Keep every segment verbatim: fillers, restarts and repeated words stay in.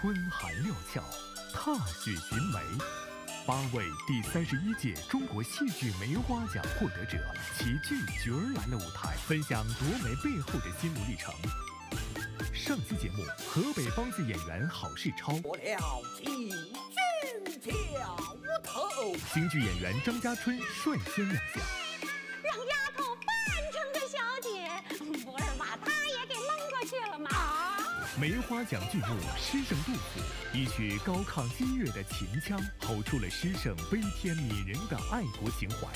春寒料峭，踏雪寻梅。八位第三十一届中国戏剧梅花奖获得者齐聚角儿来了舞台，分享夺梅背后的心路历程。上期节目，河北梆子演员郝世超，我了一句挑头。京剧演员张家春率先亮相，让丫头扮成个小姐，不是把她也给蒙过去了吗？啊 梅花奖剧目《诗圣杜甫》，一曲高亢激越的秦腔，吼出了诗圣悲天悯人的爱国情怀。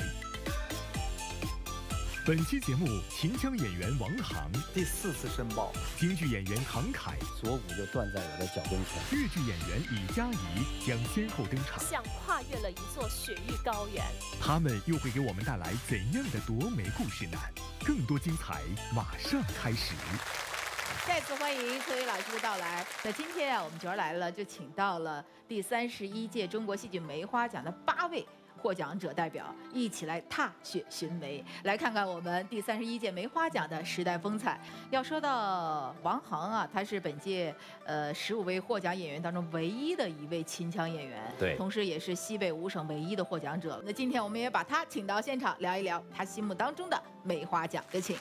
本期节目，秦腔演员王航第四次申报，京剧演员唐凯左骨就断在我的脚跟前，越剧演员李佳怡将先后登场，像跨越了一座雪域高原。他们又会给我们带来怎样的夺梅故事呢？更多精彩，马上开始。 再次欢迎崔巍老师的到来。那今天啊，我们角儿来了，就请到了第三十一届中国戏剧梅花奖的八位获奖者代表，一起来踏雪寻梅，来看看我们第三十一届梅花奖的时代风采。要说到王航啊，他是本届呃十五位获奖演员当中唯一的一位秦腔演员，对，同时也是西北五省唯一的获奖者。那今天我们也把他请到现场，聊一聊他心目当中的梅花奖。有请。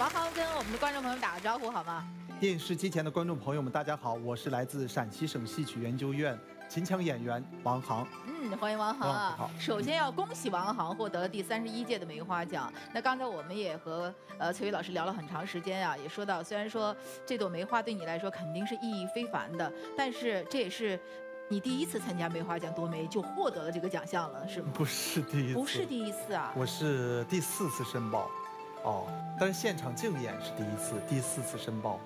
王航跟我们的观众朋友们打个招呼好吗？电视机前的观众朋友们，大家好，我是来自陕西省戏曲研究院秦腔演员王航。嗯，欢迎王航啊！好，首先要恭喜王航获得了第三十一届的梅花奖。那刚才我们也和呃崔巍老师聊了很长时间啊，也说到，虽然说这朵梅花对你来说肯定是意义非凡的，但是这也是 你第一次参加梅花奖夺梅就获得了这个奖项了，是吗？不是第一次，不是第一次啊，我是第四次申报，哦，但是现场竞演是第一次，第四次申报，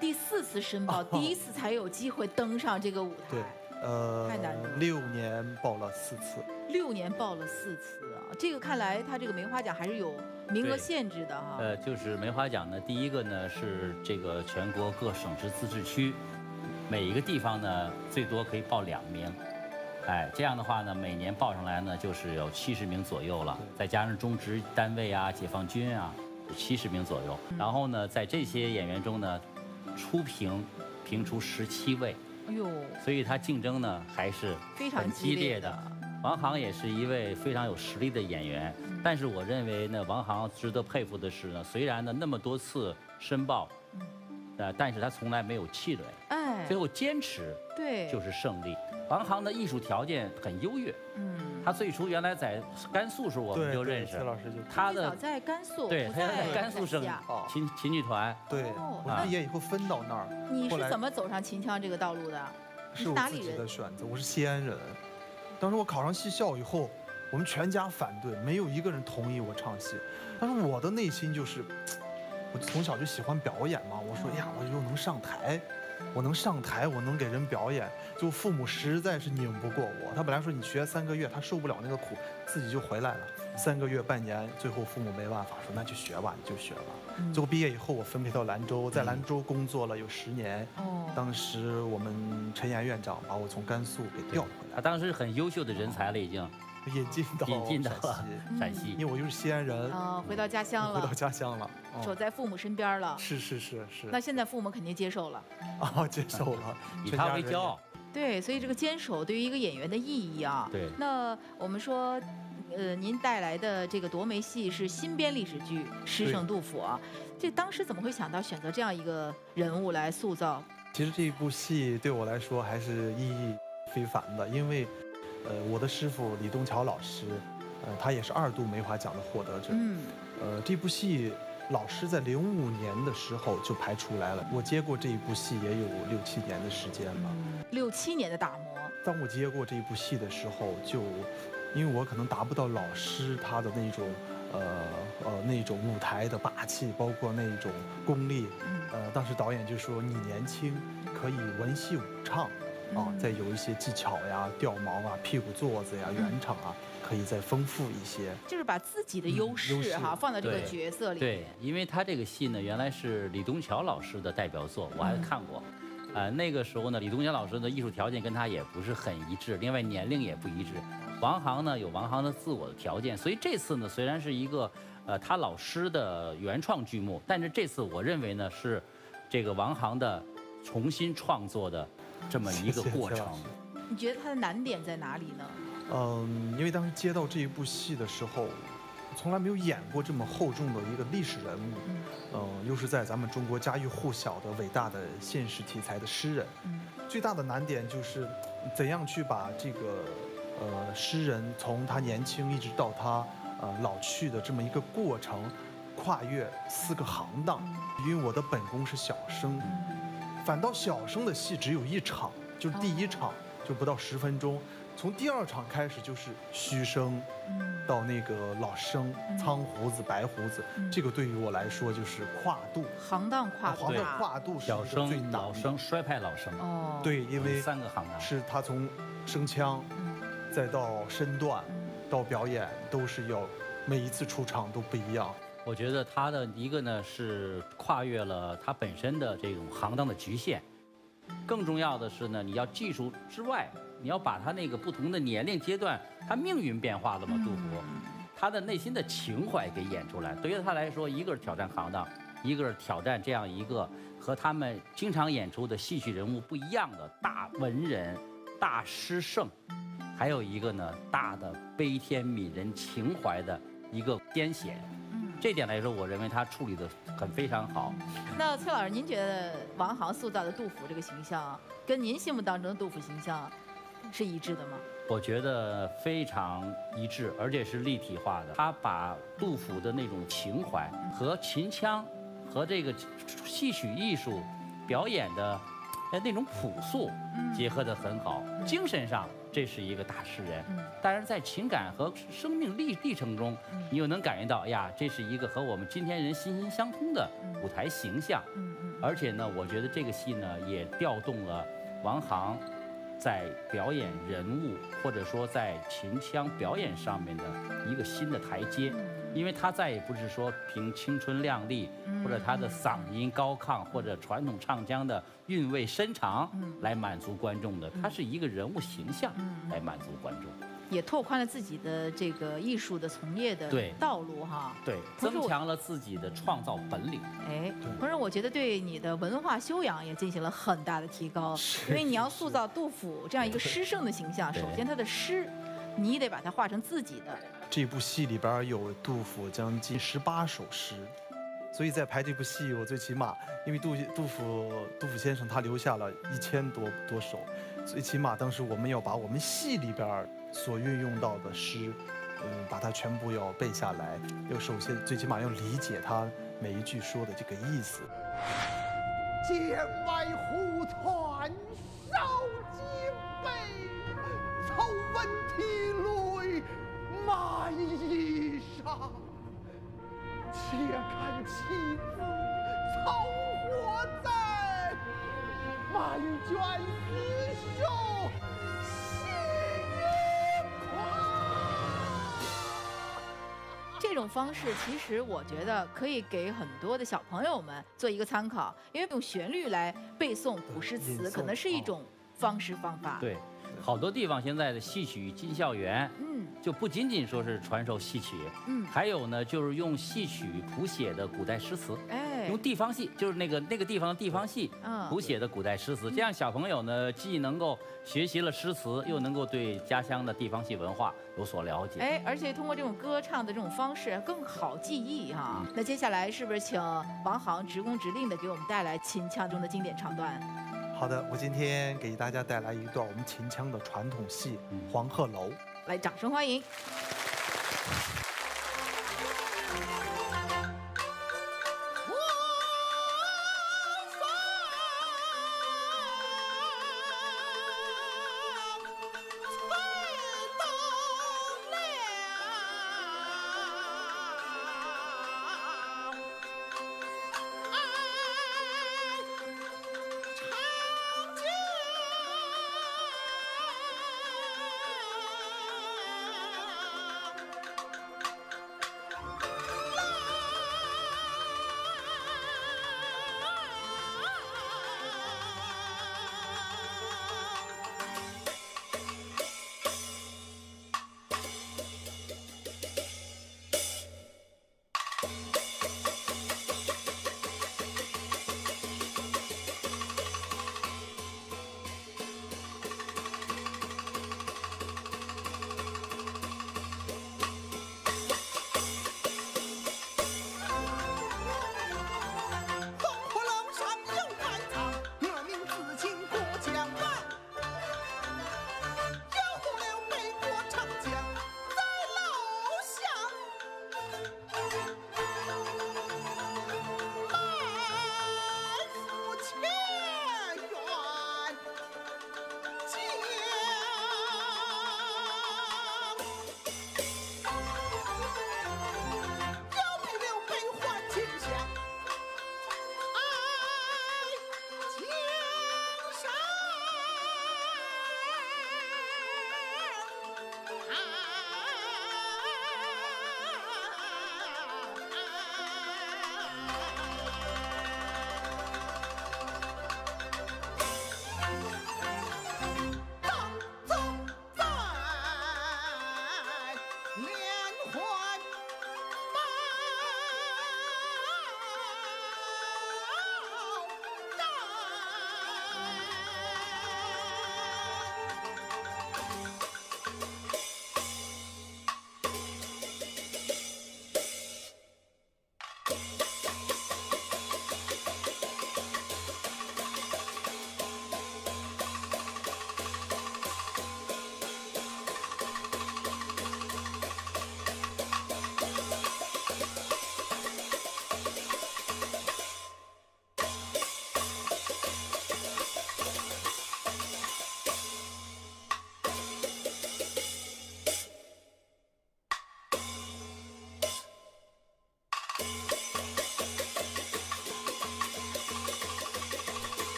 第四次申报，哦、第一次才有机会登上这个舞台，对，呃，太难了，六年报了四次，六年报了四次啊，这个看来他这个梅花奖还是有 名额限制的哈、啊，呃，就是梅花奖呢，第一个呢是这个全国各省市自治区。 每一个地方呢，最多可以报两名，哎，这样的话呢，每年报上来呢，就是有七十名左右了，再加上中职单位啊、解放军啊，七十名左右。然后呢，在这些演员中呢，初评评出十七位，哎呦，所以他竞争呢还是非常激烈的。王航也是一位非常有实力的演员，但是我认为呢，王航值得佩服的是呢，虽然呢那么多次申报，呃，但是他从来没有气馁。 最后坚持，对，就是胜利。王航的艺术条件很优越，嗯，他最初原来在甘肃时候我们就认识，他的在甘肃，对，他在甘肃省秦秦剧团，对，我毕业以后分到那儿。你是怎么走上秦腔这个道路的？是我自己的选择，我是西安人。当时我考上戏校以后，我们全家反对，没有一个人同意我唱戏。但是我的内心就是，我从小就喜欢表演嘛，我说呀，我又能上台。 我能上台，我能给人表演，就父母实在是拧不过我。他本来说你学三个月，他受不了那个苦，自己就回来了。三个月半年，最后父母没办法，说那就学吧，你就学吧。最后毕业以后，我分配到兰州，在兰州工作了有十年。哦，当时我们陈岩院长把我从甘肃给调回来。他当时很优秀的人才了，已经引进到引进到陕西，因为我又是西安人啊，回到家乡了，回到家乡了，守在父母身边了。是是是是。那现在父母肯定接受了。 啊，接受了，以他为骄傲。对，所以这个坚守对于一个演员的意义啊。对。那我们说，呃，您带来的这个夺梅戏是新编历史剧《诗圣杜甫》啊，这当时怎么会想到选择这样一个人物来塑造？其实这一部戏对我来说还是意义非凡的，因为，呃，我的师傅李东桥老师，呃，他也是二度梅花奖的获得者。嗯。呃，这部戏 老师在零五年的时候就排出来了，我接过这一部戏也有六七年的时间了。六七年的打磨。当我接过这一部戏的时候，就因为我可能达不到老师他的那种，呃呃那种舞台的霸气，包括那种功力。呃，当时导演就说你年轻，可以文戏武唱。 啊，再有一些技巧呀、掉毛啊、屁股坐子呀、圆场啊，可以再丰富一些。就是把自己的优势哈放到这个角色里。对，因为他这个戏呢，原来是李东桥老师的代表作，我还看过。啊，那个时候呢，李东桥老师的艺术条件跟他也不是很一致，另外年龄也不一致，王航呢有王航的自我的条件，所以这次呢虽然是一个呃他老师的原创剧目，但是这次我认为呢是这个王航的重新创作的这么一个过程。你觉得它的难点在哪里呢？嗯，因为当时接到这一部戏的时候，从来没有演过这么厚重的一个历史人物，嗯、呃，又是在咱们中国家喻户晓的伟大的现实题材的诗人。嗯、最大的难点就是怎样去把这个呃诗人从他年轻一直到他呃老去的这么一个过程，跨越四个行当。因为我的本宫是小生，反倒小生的戏只有一场，就是第一场。哦，就不到十分钟，从第二场开始就是虚声，到那个老生、苍胡子、白胡子，这个对于我来说就是跨度行当跨度，行当跨度是最难的。老生衰派老生哦，对，因为三个行当是他从声腔，再到身段，到表演都是要每一次出场都不一样。我觉得他的一个呢是跨越了他本身的这种行当的局限。更重要的是呢，你要技术之外，你要把他那个不同的年龄阶段，他命运变化了嘛，杜甫，他的内心的情怀给演出来。对于他来说，一个是挑战行当，一个是挑战这样一个和他们经常演出的戏曲人物不一样的大文人、大诗圣，还有一个呢大的悲天悯人情怀的一个癫痫。这点来说，我认为他处理的很非常好。那崔老师，您觉得王航塑造的杜甫这个形象，跟您心目当中的杜甫形象是一致的吗？我觉得非常一致，而且是立体化的。他把杜甫的那种情怀和秦腔和这个戏曲艺术表演的那种朴素结合得很好。精神上，这是一个大诗人，但是在情感和生命历历程中，你又能感觉到，哎呀，这是一个和我们今天人心心相通的舞台形象。而且呢，我觉得这个戏呢，也调动了王航在表演人物或者说在秦腔表演上面的一个新的台阶，因为他再也不是说凭青春靓丽或者他的嗓音高亢或者传统唱腔的韵味深长来满足观众的，他是一个人物形象来满足观众，也拓宽了自己的这个艺术的从业的道路哈，对，增强了自己的创造本领。哎，同时我觉得对你的文化修养也进行了很大的提高，因为你要塑造杜甫这样一个诗圣的形象，首先他的诗，你得把它化成自己的。这部戏里边有杜甫将近十八首诗，所以在排这部戏，我最起码，因为杜杜甫杜甫先生他留下了一千多多首，最起码当时我们要把我们戏里边所运用到的诗，嗯，把它全部要背下来，要首先最起码要理解他每一句说的这个意思。剑外忽传少几杯，愁闻涕泪满衣裳。且看妻子操火在，满卷丝袖细雨狂。这种方式，其实我觉得可以给很多的小朋友们做一个参考，因为用旋律来背诵古诗词，可能是一种方式方法。对，好多地方现在的戏曲进校园，嗯，就不仅仅说是传授戏曲，嗯，还有呢就是用戏曲谱写的古代诗词，哎，用地方戏，就是那个那个地方的地方戏，嗯，谱写的古代诗词，这样小朋友呢既能够学习了诗词，又能够对家乡的地方戏文化有所了解，哎，而且通过这种歌唱的这种方式更好记忆哈、啊。嗯、那接下来是不是请王航职工职令的给我们带来秦腔中的经典唱段？好的，我今天给大家带来一段我们秦腔的传统戏《黄鹤楼》，来，掌声欢迎。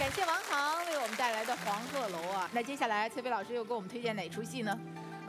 感谢王航为我们带来的《黄鹤楼》啊。那接下来崔飞老师又给我们推荐哪出戏呢？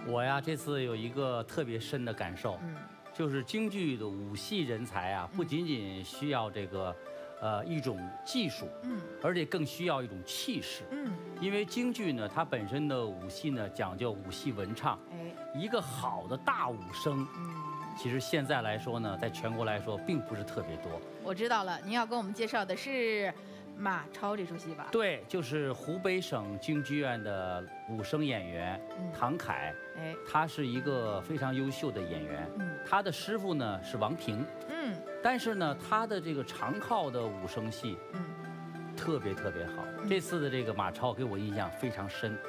我呀，这次有一个特别深的感受，嗯，就是京剧的武戏人才啊，不仅仅需要这个，呃，一种技术，嗯，而且更需要一种气势，嗯，因为京剧呢，它本身的武戏呢，讲究武戏文唱，哎，一个好的大武生，嗯。 其实现在来说呢，在全国来说并不是特别多。我知道了，您要给我们介绍的是《马超》这出戏吧？对，就是湖北省京剧院的武生演员唐凯，哎，他是一个非常优秀的演员。嗯，他的师傅呢是王平。嗯，但是呢，他的这个长靠的武生戏，嗯，特别特别好。这次的这个《马超》给我印象非常深。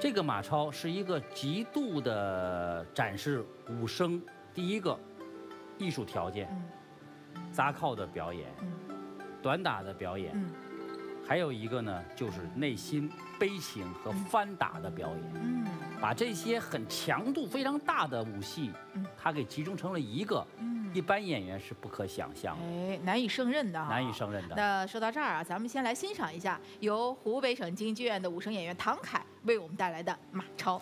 这个马超是一个极度的展示武生第一个艺术条件，砸靠的表演，短打的表演，还有一个呢就是内心悲情和翻打的表演，把这些很强度非常大的武戏，他给集中成了一个。 一般演员是不可想象的，哎，难以胜任的、啊，难以胜任的。那说到这儿啊，咱们先来欣赏一下由湖北省京剧院的武生演员唐凯为我们带来的《马超》。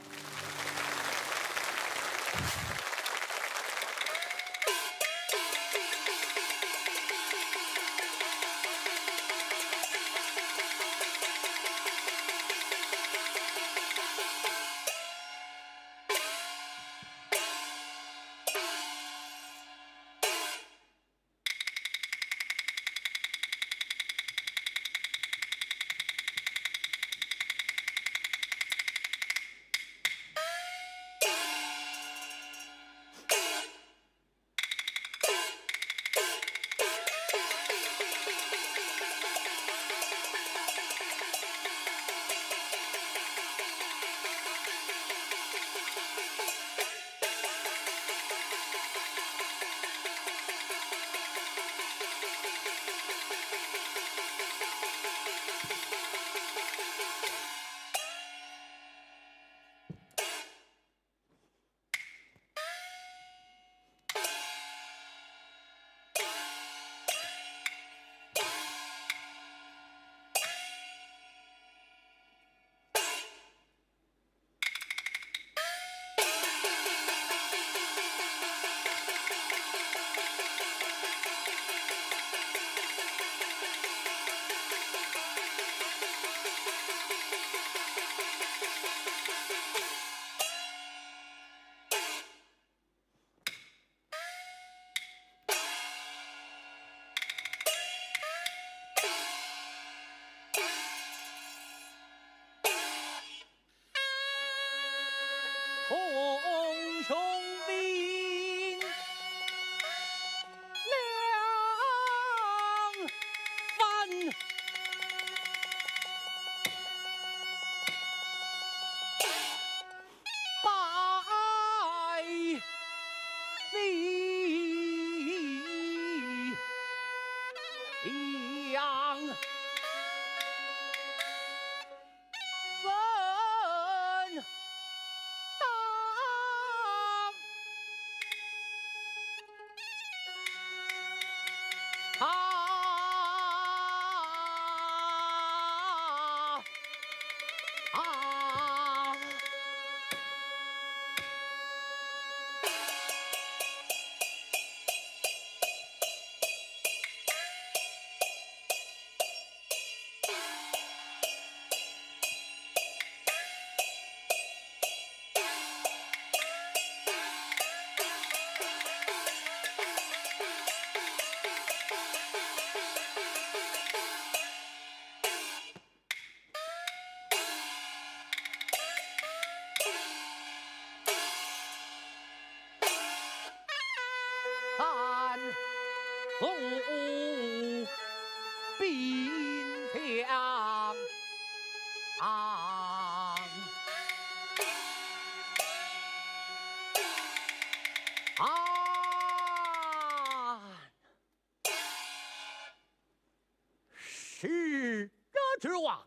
之王，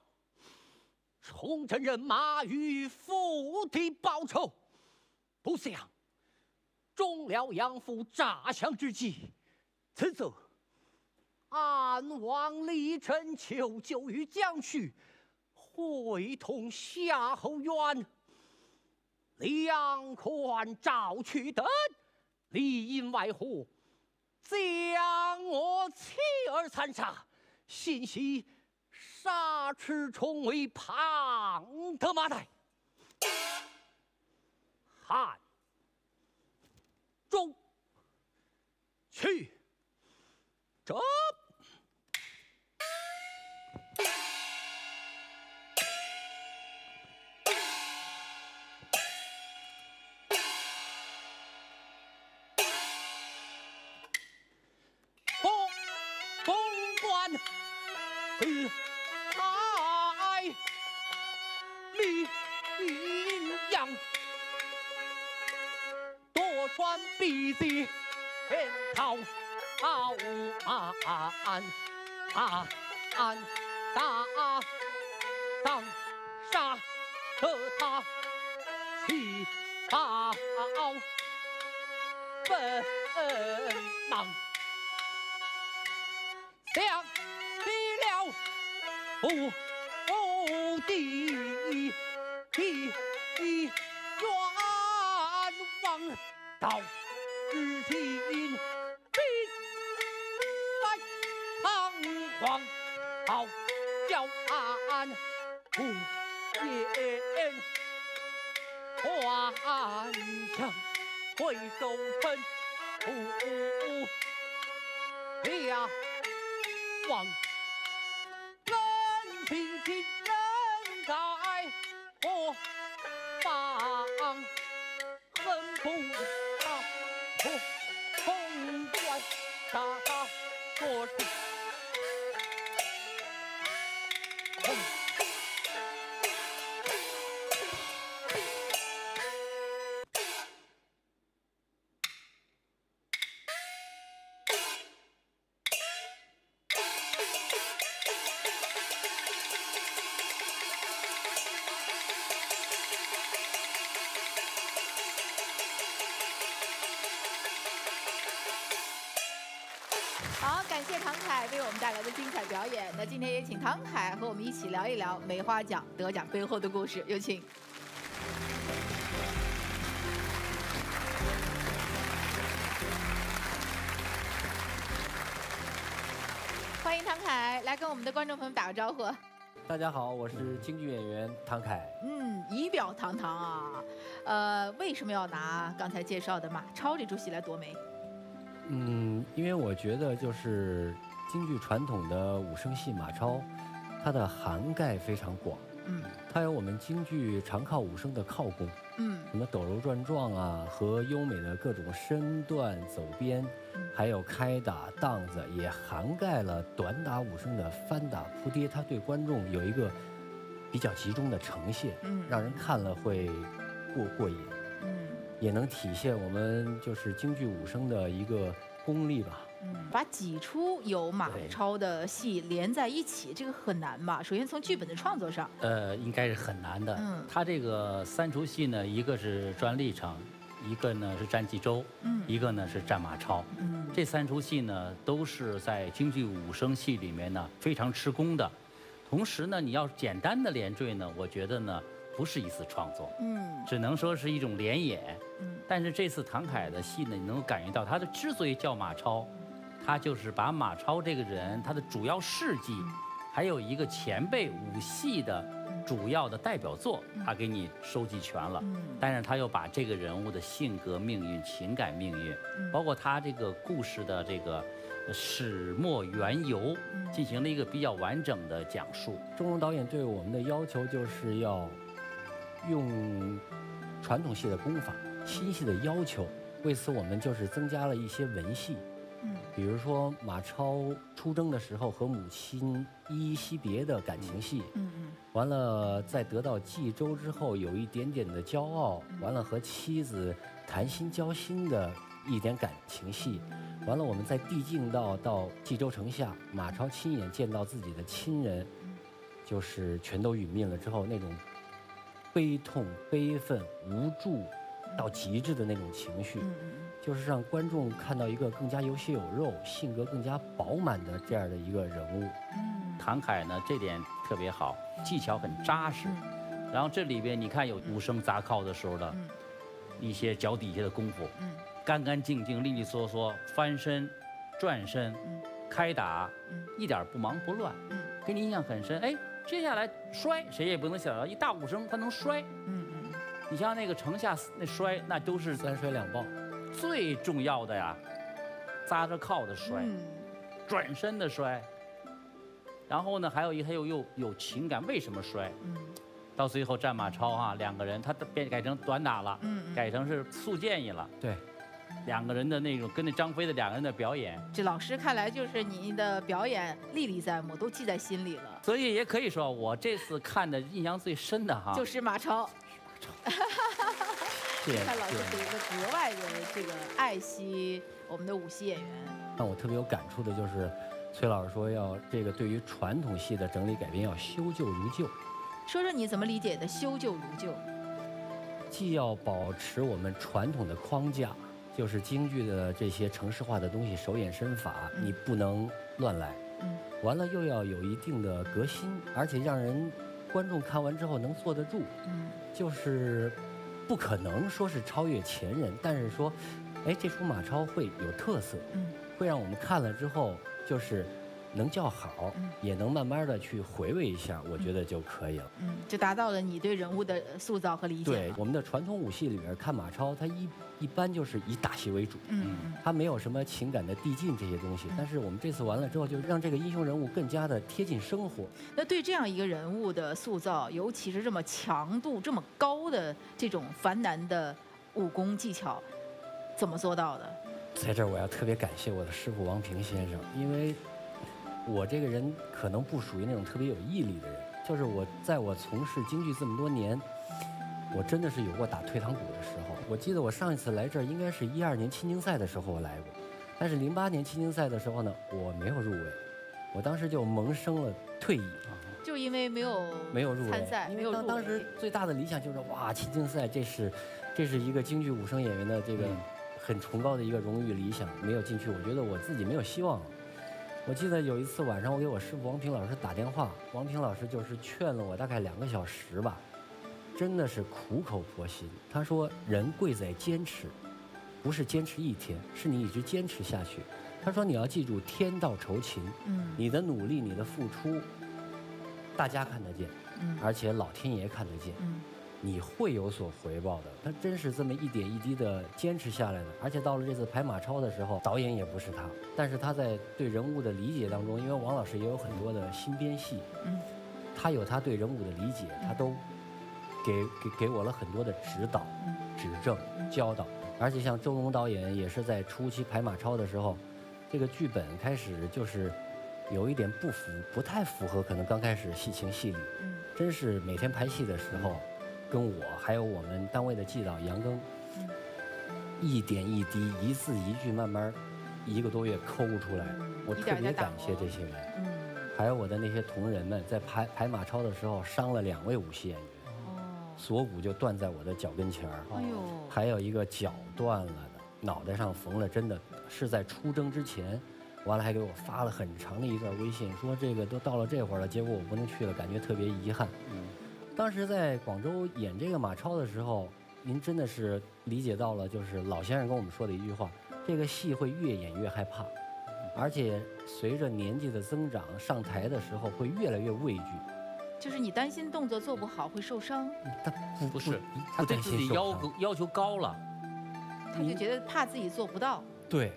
重振人马与父的报仇，不想忠了养父诈降之际，此子安王李忱求救于江绪，会同夏侯渊、梁宽、赵渠等，里应外合，将我妻儿残杀。信息杀吃重围庞德马岱，汉中去征。 爱李阴阳，多穿笔记套安安打当杀得他七八奔忙想。 哦哦，第一第一冤枉到至今必在彷徨，好叫俺不言还乡，回首尘土两忘。 平心人在何方？恨不到空空断杀他做事。带来的精彩表演，那今天也请唐凯和我们一起聊一聊梅花奖得奖背后的故事，有请。欢迎唐凯来跟我们的观众朋友们打个招呼。大家好，我是京剧演员唐凯。嗯，仪表堂堂啊。呃，为什么要拿刚才介绍的马超这出戏来夺梅？嗯，因为我觉得就是。 京剧传统的武生戏马超，它的涵盖非常广。嗯，它有我们京剧常靠武生的靠功。嗯，什么抖揉转撞啊，和优美的各种身段走边，嗯、还有开打档子，也涵盖了短打武生的翻打扑跌，它对观众有一个比较集中的呈现，嗯，让人看了会过过瘾。嗯，也能体现我们就是京剧武生的一个功力吧。 把几出有马超的戏连在一起，这个很难吧？首先从剧本的创作上，呃，应该是很难的。嗯，他这个三出戏呢，一个是占历城，一个呢是占冀州，嗯，一个呢是占马超。嗯，这三出戏呢，都是在京剧武生戏里面呢非常吃功的。同时呢，你要简单的连缀呢，我觉得呢不是一次创作，嗯，只能说是一种联演。嗯，但是这次唐凯的戏呢，你能够感觉到他的之所以叫马超。 他就是把马超这个人，他的主要事迹，还有一个前辈武戏的主要的代表作，他给你收集全了。但是他又把这个人物的性格、命运、情感、命运，包括他这个故事的这个始末缘由，进行了一个比较完整的讲述。钟龙导演对我们的要求就是要用传统戏的功法，新戏的要求。为此，我们就是增加了一些文戏。 比如说马超出征的时候和母亲依依惜别的感情戏，嗯嗯，完了在得到冀州之后有一点点的骄傲，完了和妻子谈心交心的一点感情戏，完了我们在递进到到冀州城下，马超亲眼见到自己的亲人，就是全都殒命了之后那种悲痛、悲愤、无助到极致的那种情绪。就是让观众看到一个更加有血有肉、性格更加饱满的这样的一个人物。嗯，谭凯呢，这点特别好，技巧很扎实。嗯、然后这里边你看有武生砸靠的时候的一些脚底下的功夫，嗯、干干净净、利利索索，翻身、转身、嗯、开打，嗯、一点不忙不乱，嗯、给你印象很深。哎，接下来摔，谁也不能想到一大武生他能摔。嗯嗯，你像那个城下那摔，那都是三摔两抱。 最重要的呀，扎着靠的摔，嗯、转身的摔，然后呢，还有一还有又有情感，为什么摔？嗯、到最后战马超啊，两个人他变改成短打了，嗯嗯改成是速建议了。对，两个人的那种跟那张飞的两个人的表演，这老师看来就是你的表演历历在目，都记在心里了。所以也可以说，我这次看的印象最深的哈，就是马超。马超。看老师是一个国外的这个爱惜我们的武戏演员。让我特别有感触的就是，崔老师说要这个对于传统戏的整理改编要修旧如旧。说说你怎么理解的修旧如旧？既要保持我们传统的框架，就是京剧的这些程式化的东西，手眼身法你不能乱来。嗯。完了又要有一定的革新，而且让人观众看完之后能坐得住。嗯。就是。 不可能说是超越前人，但是说，哎，这出马超会有特色，嗯，会让我们看了之后就是能叫好，嗯、也能慢慢的去回味一下，我觉得就可以了。嗯，就达到了你对人物的塑造和理解。对，我们的传统武戏里边看马超，他一一般就是以打戏为主，嗯，他没有什么情感的递进这些东西。嗯、但是我们这次完了之后，就让这个英雄人物更加的贴近生活。那对这样一个人物的塑造，尤其是这么强度这么高的这种繁难的武功技巧，怎么做到的？在这儿我要特别感谢我的师傅王平先生，因为。 我这个人可能不属于那种特别有毅力的人，就是我在我从事京剧这么多年，我真的是有过打退堂鼓的时候。我记得我上一次来这儿应该是一二年青京赛的时候我来过，但是零八年青京赛的时候呢，我没有入围，我当时就萌生了退役，就因为没有没有入围参赛，没有入围。当时最大的理想就是哇，青京赛这是这是一个京剧武生演员的这个很崇高的一个荣誉理想，没有进去，我觉得我自己没有希望了。 我记得有一次晚上，我给我师傅王平老师打电话，王平老师就是劝了我大概两个小时吧，真的是苦口婆心。他说：“人贵在坚持，不是坚持一天，是你一直坚持下去。”他说：“你要记住，天道酬勤，嗯，你的努力，你的付出，大家看得见，嗯，而且老天爷看得见，嗯，你会有所回报的。”他真是这么一点一滴的坚持下来的，而且到了这次排马超的时候，导演也不是他。 但是他在对人物的理解当中，因为王老师也有很多的新编戏，嗯，他有他对人物的理解，他都给给给我了很多的指导、指正、教导。而且像周龙导演也是在初期排马超的时候，这个剧本开始就是有一点不符，不太符合可能刚开始戏情戏理。真是每天排戏的时候，跟我还有我们单位的记导杨庚，一点一滴、一字一句慢慢。 一个多月抠出来，我特别感谢这些人，嗯，还有我的那些同仁们，在排排马超的时候伤了两位武戏演员，哦，锁骨就断在我的脚跟前儿，哎呦，还有一个脚断了的，脑袋上缝了针的，是在出征之前，完了还给我发了很长的一段微信，说这个都到了这会儿了，结果我不能去了，感觉特别遗憾。嗯，当时在广州演这个马超的时候，您真的是理解到了，就是老先生跟我们说的一句话。 这个戏会越演越害怕，而且随着年纪的增长，上台的时候会越来越畏惧。就是你担心动作做不好会受伤？他不不是，他对自己要求要求高了，他就觉得怕自己做不到。对，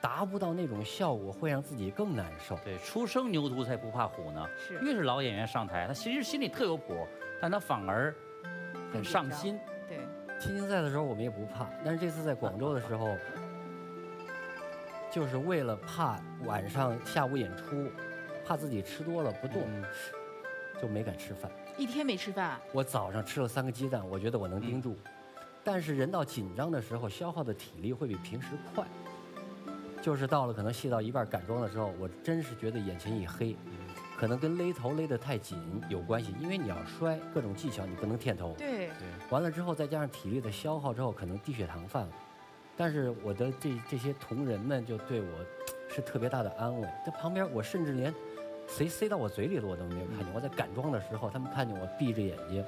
达不到那种效果会让自己更难受。对，初生牛犊才不怕虎呢。是，越是老演员上台，他其实心里特有谱，但他反而很上心。对，青京赛的时候我们也不怕，但是这次在广州的时候。 就是为了怕晚上下午演出，怕自己吃多了不动，嗯、就没敢吃饭。一天没吃饭。我早上吃了三个鸡蛋，我觉得我能盯住。嗯、但是人到紧张的时候，消耗的体力会比平时快。就是到了可能戏到一半赶妆的时候，我真是觉得眼前一黑，可能跟勒头勒得太紧有关系，因为你要摔各种技巧，你不能垫头。对。对。完了之后，再加上体力的消耗之后，可能低血糖犯了。但是我的这这些同仁们就对我是特别大的安慰。在旁边，我甚至连谁塞到我嘴里了我都没有看见。我在赶装的时候，他们看见我闭着眼睛，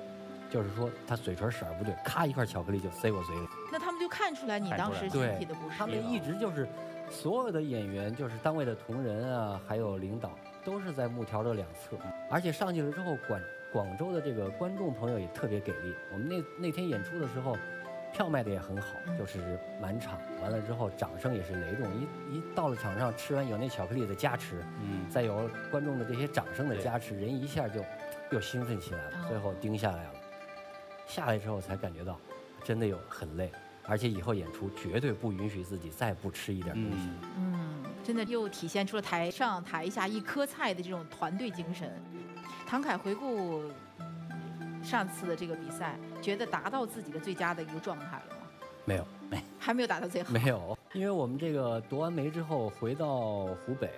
就是说他嘴唇色儿不对，咔一块巧克力就塞我嘴里。那他们就看出来你当时身体的不适。他们一直就是所有的演员，就是单位的同仁啊，还有领导，都是在木条的两侧。而且上去了之后，广广州的这个观众朋友也特别给力。我们那那天演出的时候。票卖的也很好，就是满场。完了之后，掌声也是雷动。一一到了场上，吃完有那巧克力的加持，嗯，再有观众的这些掌声的加持，人一下就又兴奋起来了。最后盯下来了，下来之后才感觉到，真的有很累。而且以后演出绝对不允许自己再不吃一点东西。嗯，真的又体现出了台上台下一颗菜的这种团队精神。唐凯回顾。上次的这个比赛，觉得达到自己的最佳的一个状态了吗？没有，没，还没有达到最好。没有，因为我们这个夺完梅之后回到湖北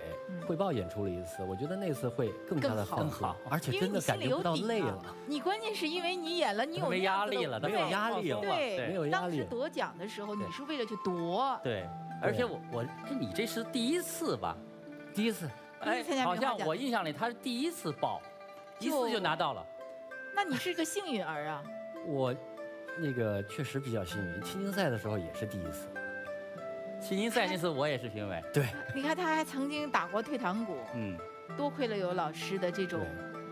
汇报演出了一次，我觉得那次会更加的更好，而且真的感觉不到累了。你关键是因为你演了，你有压力了，没有压力了，对，没有压力。当时夺奖的时候，你是为了去夺，对，而且我我你这是第一次吧？第一次，哎，好像我印象里他是第一次报，一次就拿到了。那你是个幸运儿啊！我，那个确实比较幸运。青金赛的时候也是第一次，青金赛那次我也是评委。对，你看他还曾经打过退堂鼓，嗯，多亏了有老师的这种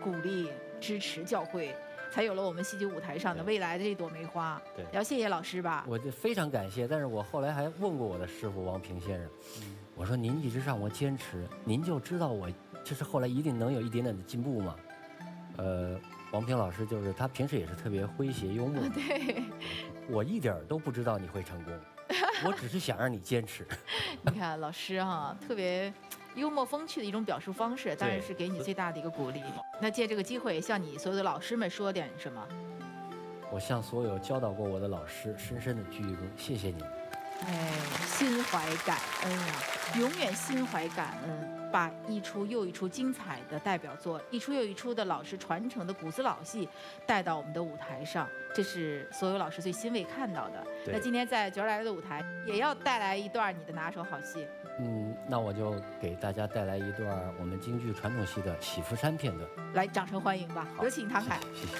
鼓励、支持、教诲，才有了我们戏剧舞台上的未来的这朵梅花。对，要谢谢老师吧。我就非常感谢，但是我后来还问过我的师傅王平先生，我说您一直让我坚持，您就知道我就是后来一定能有一点点的进步吗？呃。王平老师就是他，平时也是特别诙谐幽默。对，我一点都不知道你会成功，我只是想让你坚持。你看老师哈、啊，特别幽默风趣的一种表述方式，当然是给你最大的一个鼓励。那借这个机会，向你所有的老师们说点什么？我向所有教导过我的老师深深的鞠一躬，谢谢你们。哎，心怀感恩呀、啊，永远心怀感恩。把一出又一出精彩的代表作，一出又一出的老师传承的古子老戏带到我们的舞台上，这是所有老师最欣慰看到的。那今天在角儿来了的舞台，也要带来一段你的拿手好戏。嗯，那我就给大家带来一段我们京剧传统戏的《喜福山》片段。来，掌声欢迎吧！有请唐凯。谢谢。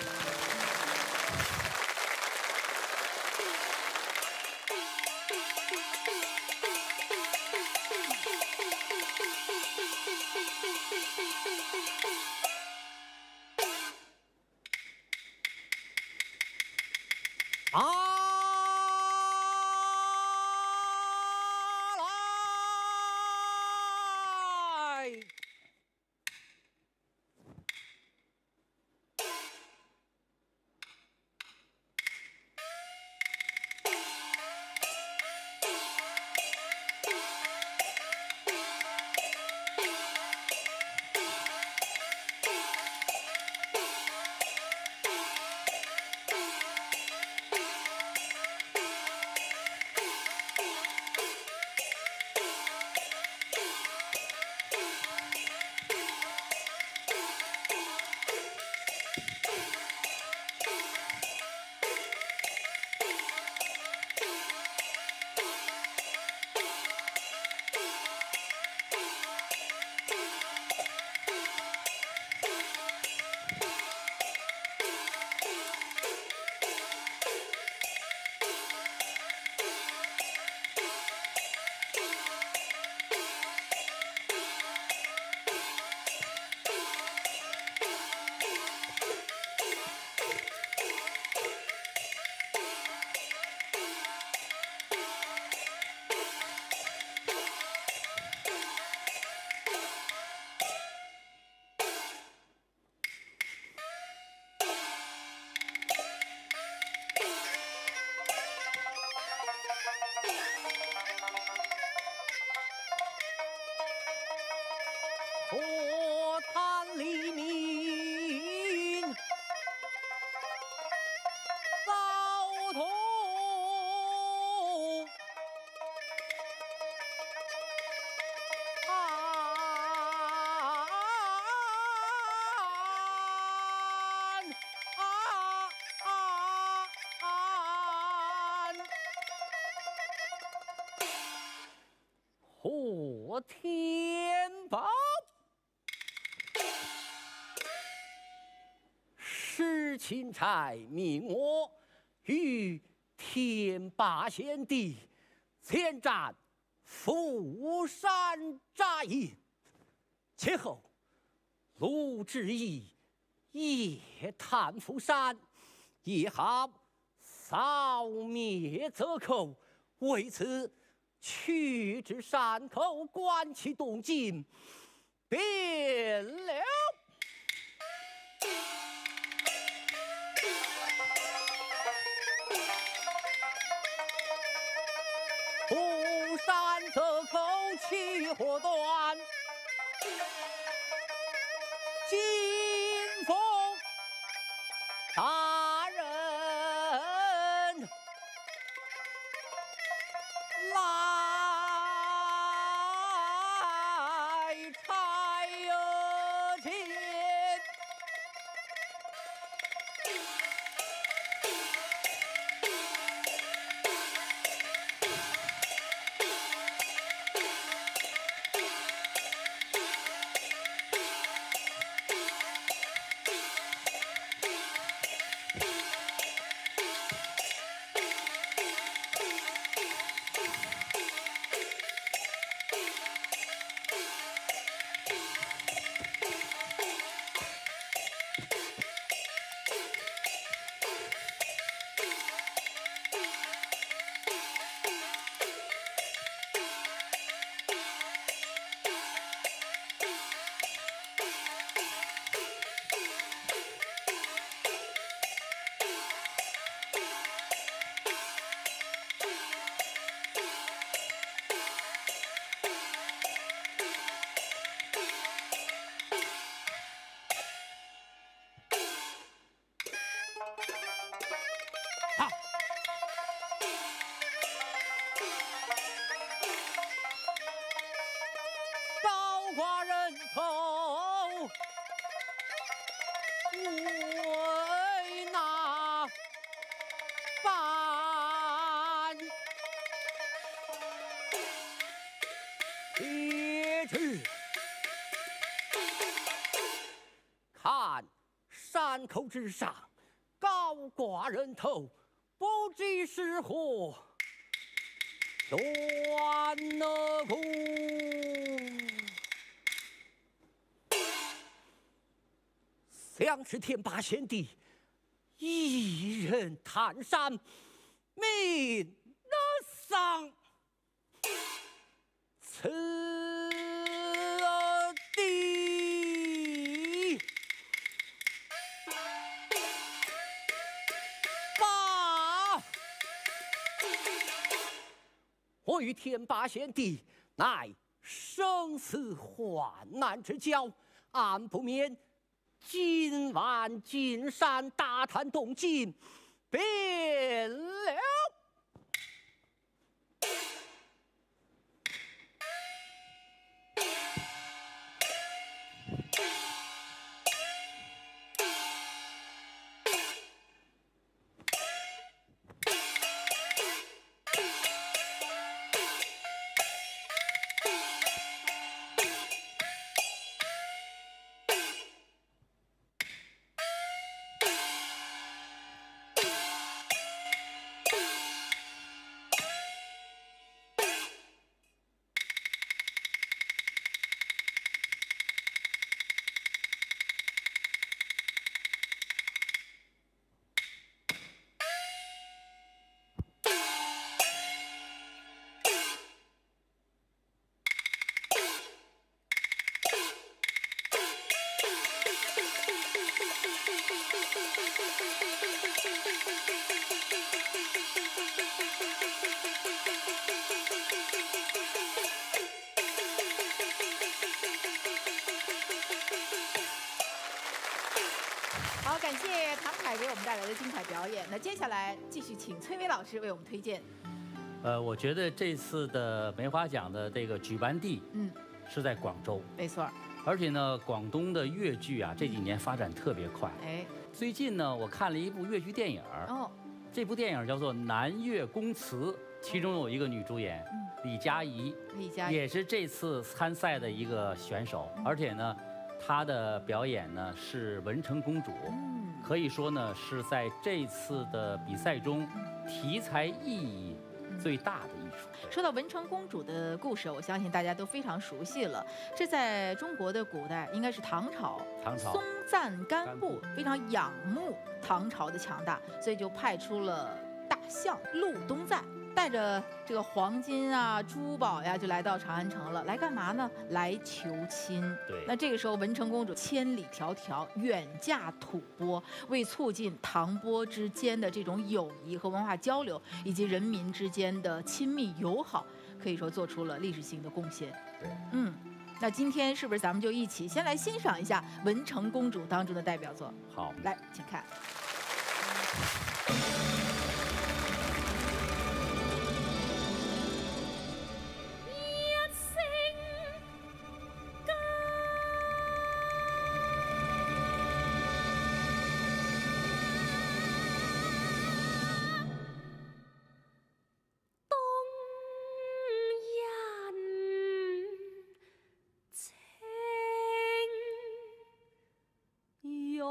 和天宝，施钦差命我与天霸贤弟前战釜山扎营，前后卢志义夜探釜山，夜航扫灭倭寇，为此。 去至山口，观其动静，变了。釜山倭寇气火端，金风大人。 来差遣，山口之上，高挂人头，不知是何端乐苦。想是天霸贤弟一人探山，命难丧。此。 我与天霸贤弟乃生死患难之交，俺不免今晚进山大探动静，便了。好，感谢唐凯为我们带来的精彩表演。那接下来继续请崔巍老师为我们推荐。呃，我觉得这次的梅花奖的这个举办地，嗯，是在广州。没错。 而且呢，广东的粤剧啊，这几年发展特别快。哎，最近呢，我看了一部粤剧电影。哦，这部电影叫做《南粤公祠》，其中有一个女主演李佳怡，李佳怡也是这次参赛的一个选手，而且呢，她的表演呢是文成公主，可以说呢是在这次的比赛中题材意义最大的一出。说到文成公主的故事，我相信大家都非常熟悉了。这在中国的古代应该是唐朝，唐朝松赞干布非常仰慕唐朝的强大，所以就派出了大相陆东赞。 带着这个黄金啊、珠宝呀、啊，就来到长安城了。来干嘛呢？来求亲。对。那这个时候，文成公主千里迢迢远嫁吐蕃，为促进唐蕃之间的这种友谊和文化交流，以及人民之间的亲密友好，可以说做出了历史性的贡献。对。嗯，那今天是不是咱们就一起先来欣赏一下文成公主当中的代表作？好，来，请看。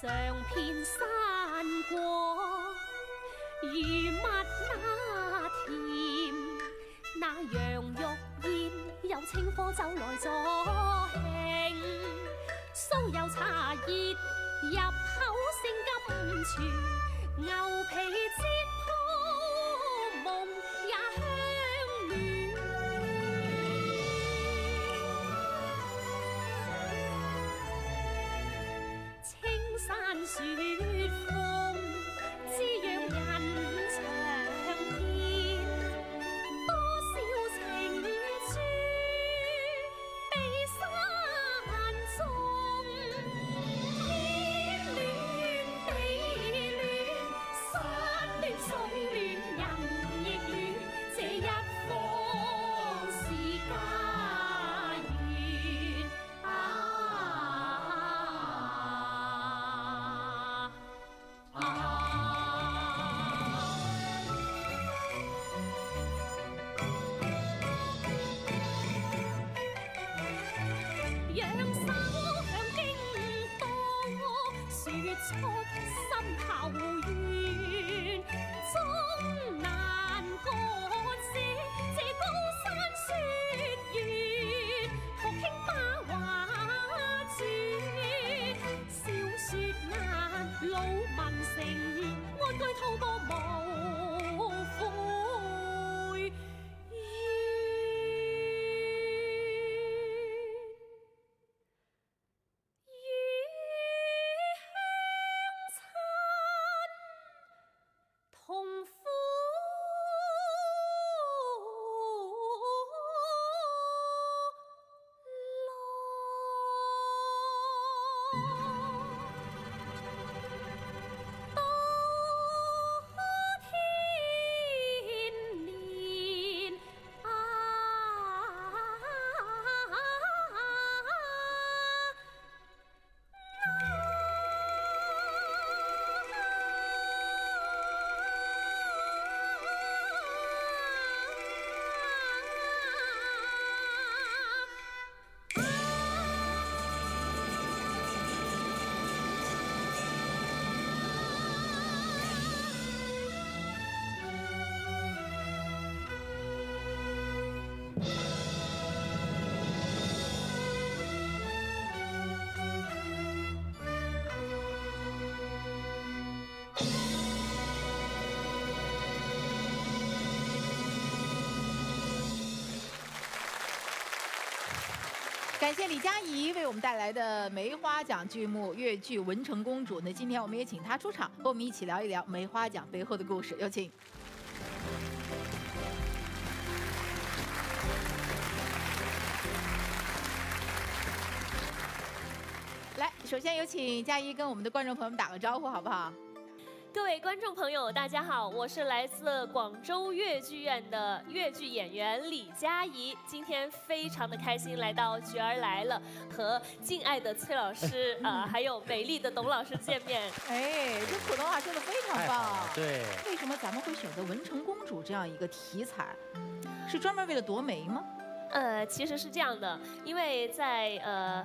上片山光，如蜜那甜，那羊肉燕有清火酒來助興，酥油茶熱入口勝甘泉，牛皮煎。 雪風滋養人長天，多少情處被山中。天戀地戀，山戀送。感谢李佳怡为我们带来的梅花奖剧目越剧《文成公主》。那今天我们也请她出场，和我们一起聊一聊梅花奖背后的故事。有请。 来，首先有请佳怡跟我们的观众朋友们打个招呼，好不好？各位观众朋友，大家好，我是来自广州越剧院的越剧演员李佳怡，今天非常的开心来到《角儿来了》，和敬爱的崔老师啊、呃，还有美丽的董老师见面。哎，这普通话说的非常棒。对。为什么咱们会选择文成公主这样一个题材？是专门为了夺梅吗？呃，其实是这样的，因为在呃。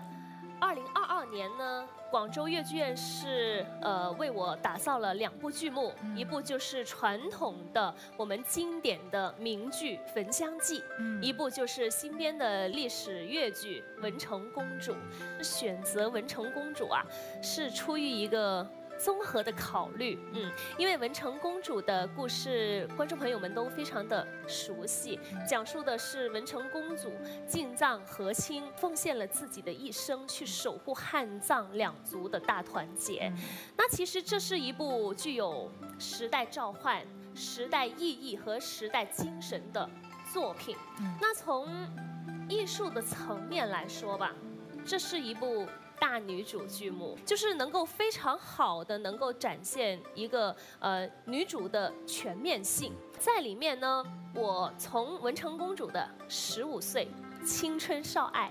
二零二二年呢，广州越剧院是呃为我打造了两部剧目，嗯、一部就是传统的我们经典的名剧《焚香记》，嗯、一部就是新编的历史越剧《文成公主》。选择《文成公主》啊，是出于一个。 综合的考虑，嗯，因为文成公主的故事，观众朋友们都非常的熟悉，讲述的是文成公主进藏和亲，奉献了自己的一生去守护汉藏两族的大团结。那其实这是一部具有时代召唤、时代意义和时代精神的作品。那从艺术的层面来说吧，这是一部。 大女主剧目就是能够非常好的能够展现一个呃女主的全面性，在里面呢，我从文成公主的十五岁青春少爱，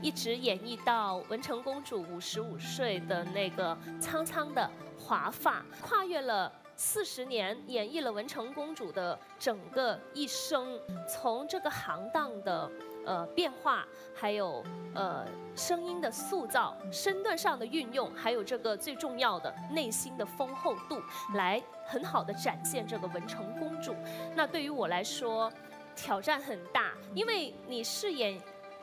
一直演绎到文成公主五十五岁的那个苍苍的华发，跨越了。 四十年演绎了文成公主的整个一生，从这个行当的呃变化，还有呃声音的塑造、身段上的运用，还有这个最重要的内心的丰厚度，来很好的展现这个文成公主。那对于我来说，挑战很大，因为你饰演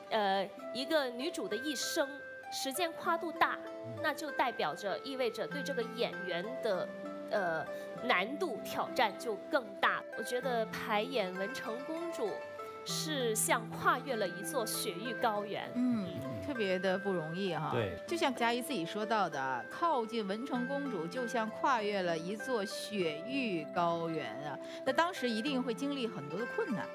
呃一个女主的一生，时间跨度大，那就代表着意味着对这个演员的。 呃，难度挑战就更大。我觉得排演文成公主是像跨越了一座雪域高原，嗯，特别的不容易哈。对，就像佳怡自己说到的，靠近文成公主就像跨越了一座雪域高原啊。那当时一定会经历很多的困难。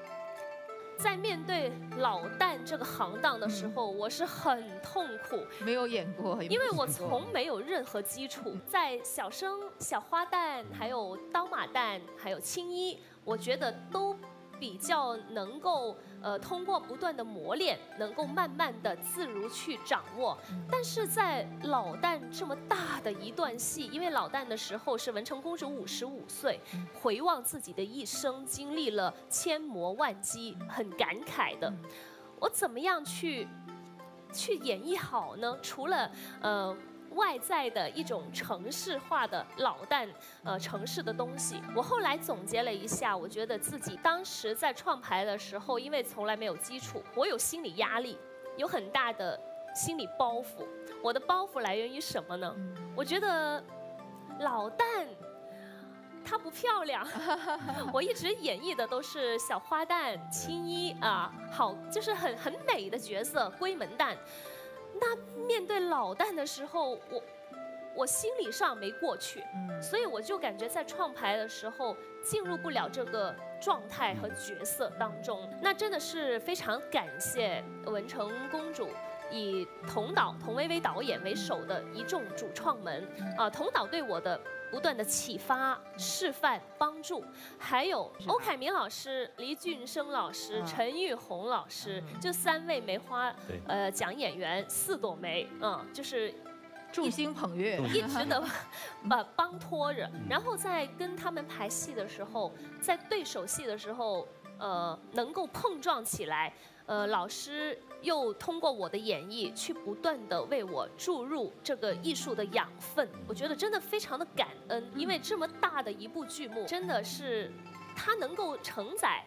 在面对老旦这个行当的时候，嗯、我是很痛苦，没有演过，因为我从没有任何基础。在小生、小花旦、还有刀马旦、还有青衣，我觉得都比较能够呃通过不断的磨练，能够慢慢的自如去掌握。但是在老旦这么大的一段戏，因为老旦的时候是文成公主五十五岁，回望自己的一生，经历了千磨万击，很感慨的。我怎么样去去演绎好呢？除了呃。 外在的一种城市化的老旦，呃，城市的东西。我后来总结了一下，我觉得自己当时在创排的时候，因为从来没有基础，我有心理压力，有很大的心理包袱。我的包袱来源于什么呢？我觉得老旦她不漂亮，我一直演绎的都是小花旦、青衣啊，好，就是很很美的角色，闺门旦。 那面对老旦的时候，我我心理上没过去，所以我就感觉在创排的时候进入不了这个状态和角色当中。那真的是非常感谢文成公主以佟导、佟薇薇导演为首的一众主创们啊，佟导对我的不断的启发、示范、帮助，还有欧凯明老师、黎俊生老师、陈玉红老师，就三位梅花呃奖演员，四朵梅，嗯，就是众星捧月，一直的把帮拖着。然后在跟他们排戏的时候，在对手戏的时候，呃，能够碰撞起来，呃，老师又通过我的演绎去不断的为我注入这个艺术的养分，我觉得真的非常的感。 嗯，因为这么大的一部剧目，真的是它能够承载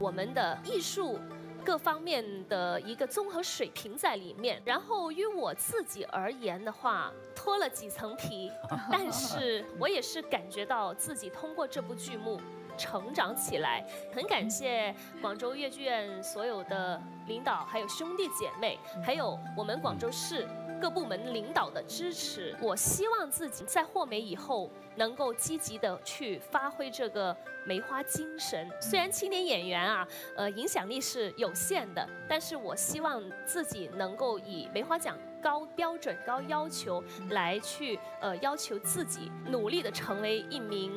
我们的艺术各方面的一个综合水平在里面。然后，于我自己而言的话，脱了几层皮，但是我也是感觉到自己通过这部剧目成长起来。很感谢广州粤剧院所有的领导，还有兄弟姐妹，还有我们广州市各部门领导的支持。我希望自己在获美以后，能够积极的去发挥这个梅花精神。虽然青年演员啊，呃，影响力是有限的，但是我希望自己能够以梅花奖高标准、高要求来去呃要求自己，努力的成为一名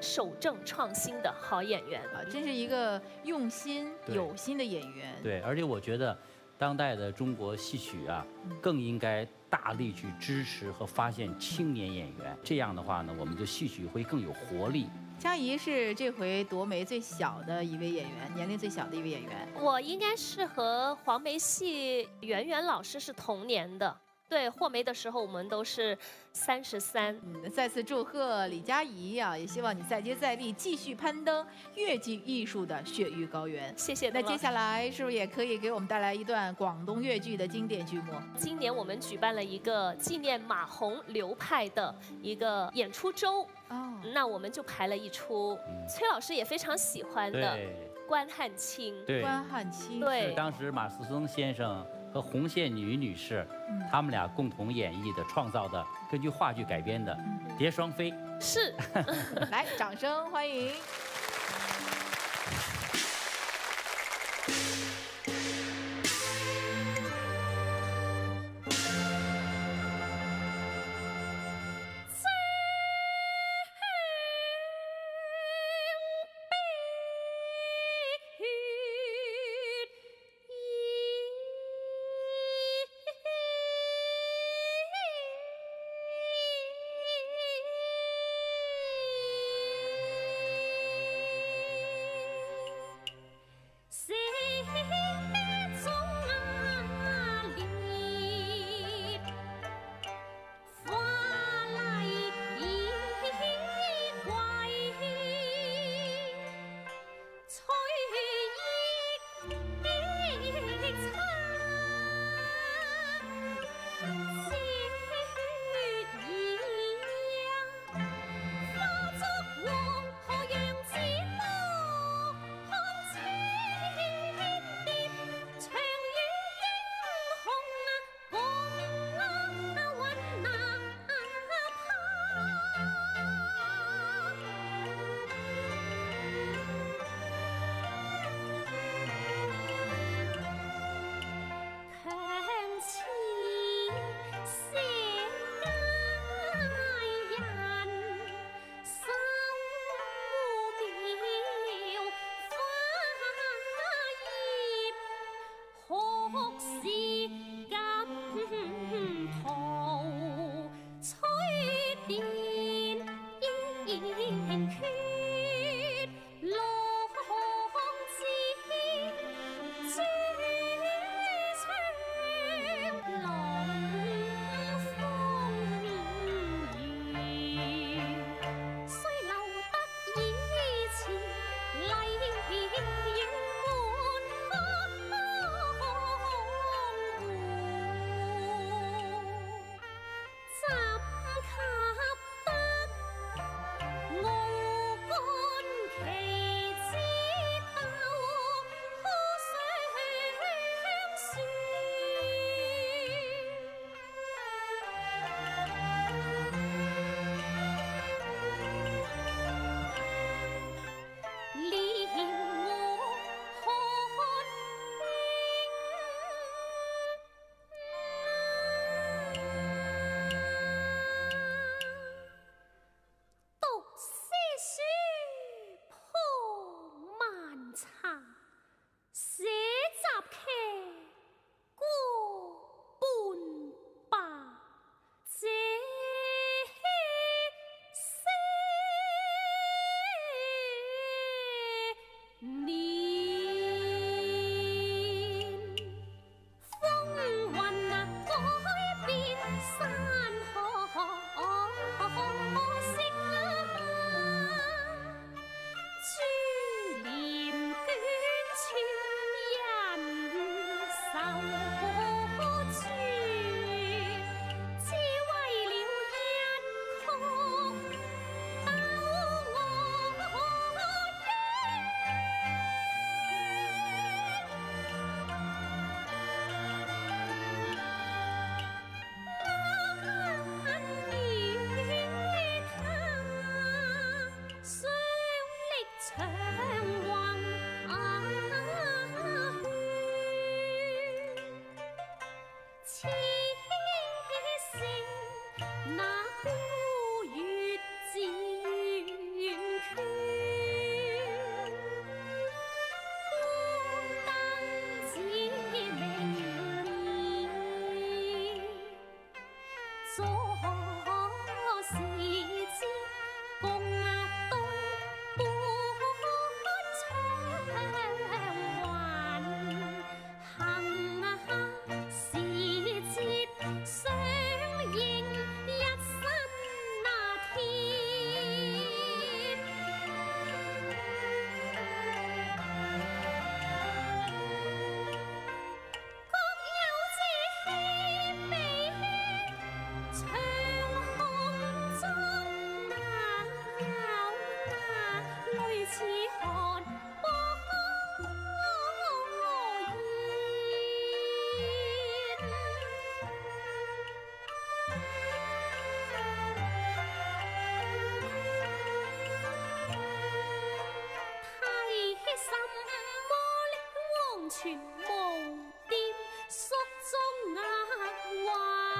守正创新的好演员啊！真是一个用心、有心的演员。对，而且我觉得，当代的中国戏曲啊，更应该大力去支持和发现青年演员。这样的话呢，我们的戏曲会更有活力。姜怡是这回夺梅最小的一位演员，年龄最小的一位演员。我应该是和黄梅戏袁媛老师是同年的，对，获梅的时候我们都是三十三。嗯，再次祝贺李佳怡啊，也希望你再接再厉，继续攀登越剧艺术的雪域高原。谢谢。那接下来是不是也可以给我们带来一段广东越剧的经典剧目？今年我们举办了一个纪念马洪流派的一个演出周。哦，那我们就排了一出崔老师也非常喜欢的《关汉卿》。对，《关汉卿》对，当时马思曾先生和洪宪女女士，他们俩共同演绎的、创造的，根据话剧改编的《蝶双飞》。是，来，掌声欢迎。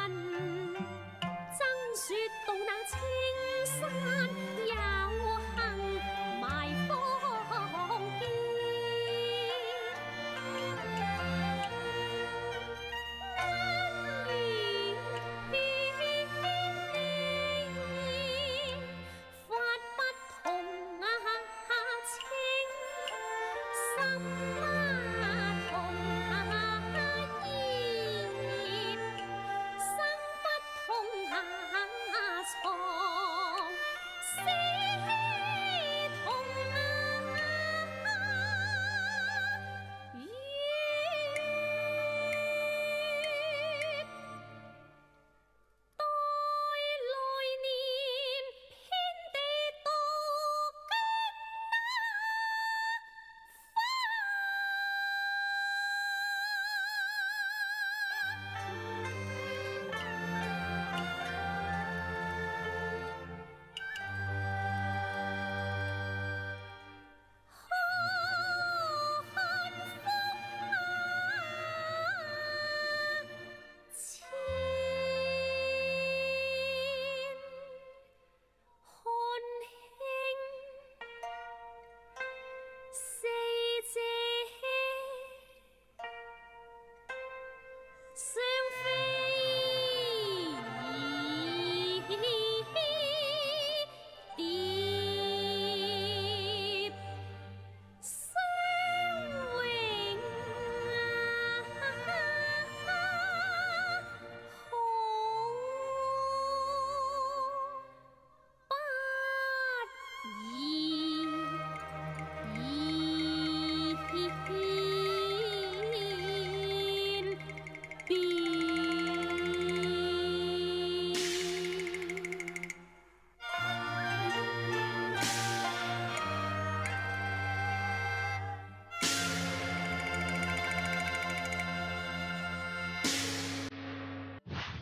恨，爭說到那青山有幸埋芳堅。法不同啊清，心不同。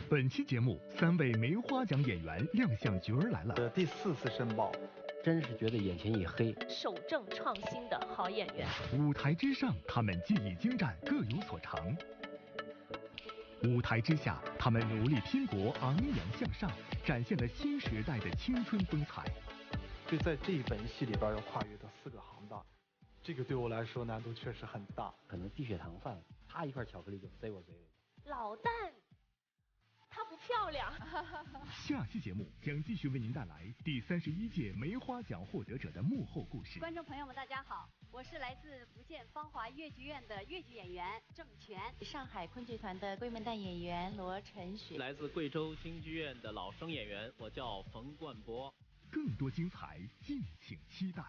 本期节目，三位梅花奖演员亮相《菊儿来了》的第四次申报，真是觉得眼前一黑。守正创新的好演员。舞台之上，他们技艺精湛，各有所长；舞台之下，他们努力拼搏，昂扬向上，展现了新时代的青春风采。所以在这一本戏里边要跨越到四个行当，这个对我来说难度确实很大。可能低血糖犯了，他一块巧克力就塞我嘴里。老旦。 她不漂亮。下期节目将继续为您带来第三十一届梅花奖获得者的幕后故事。观众朋友们，大家好，我是来自福建芳华越剧院的越剧演员郑权，上海昆剧团的闺门旦演员罗晨雪，来自贵州京剧院的老生演员，我叫冯冠博。更多精彩，敬请期待。